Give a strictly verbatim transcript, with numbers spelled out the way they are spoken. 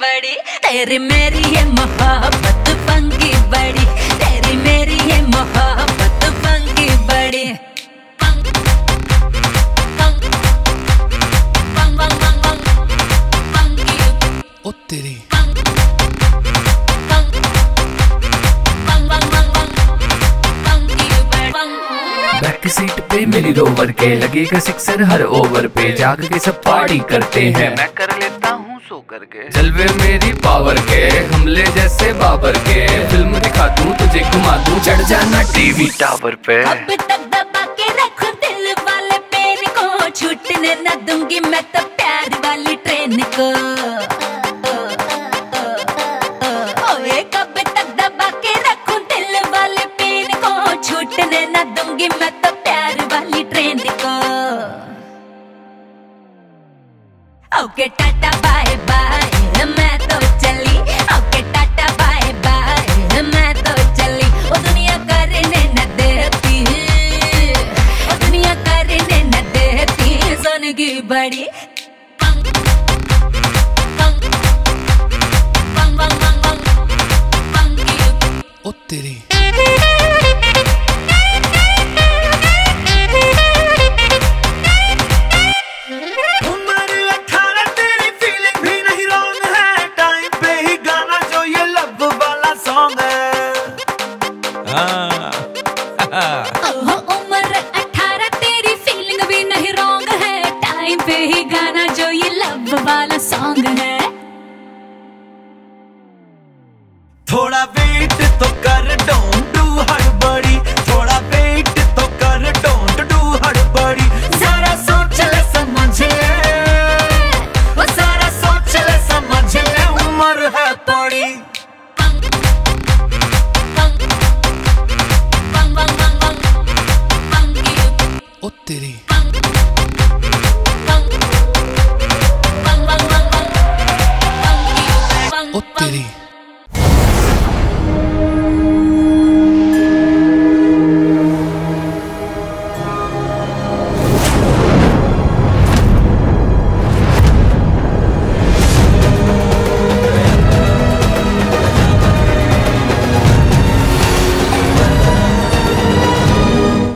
बड़ी तेरी मेरी ये मोहब्बत फंकी बड़ी, तेरी मेरी ये मोहब्बत फंकी बड़ी। ओ तेरी बैक सीट पे मेरी रोवर के लगेगा सिक्सर हर ओवर पे, जाग के सब पार्टी करते हैं मैं कर लेता हूँ सो करके, जलवे मेरी पावर के हमले जैसे बाबर के, फिल्म दिखा दूँ तुझे घुमा दूँ चढ़ जाना टीवी टावर पे, अब तक दबा के रखो दिल वाले पैर को, छूटने न दूंगी मैं तो प्यार वाली ट्रेन को, कब तक दबा के रखो दिल वाले पैर को, छूटने न दूंगी मैं तो प्यार वाली ट्रेन को। ओके टाटा बाय बाय मैं तो चली, ओके टाटा बाय बाय मैं तो चली, वो दुनिया करने न देती, वो दुनिया करने न देती सोने की बड़ी। ओ तेरी थोड़ा वेट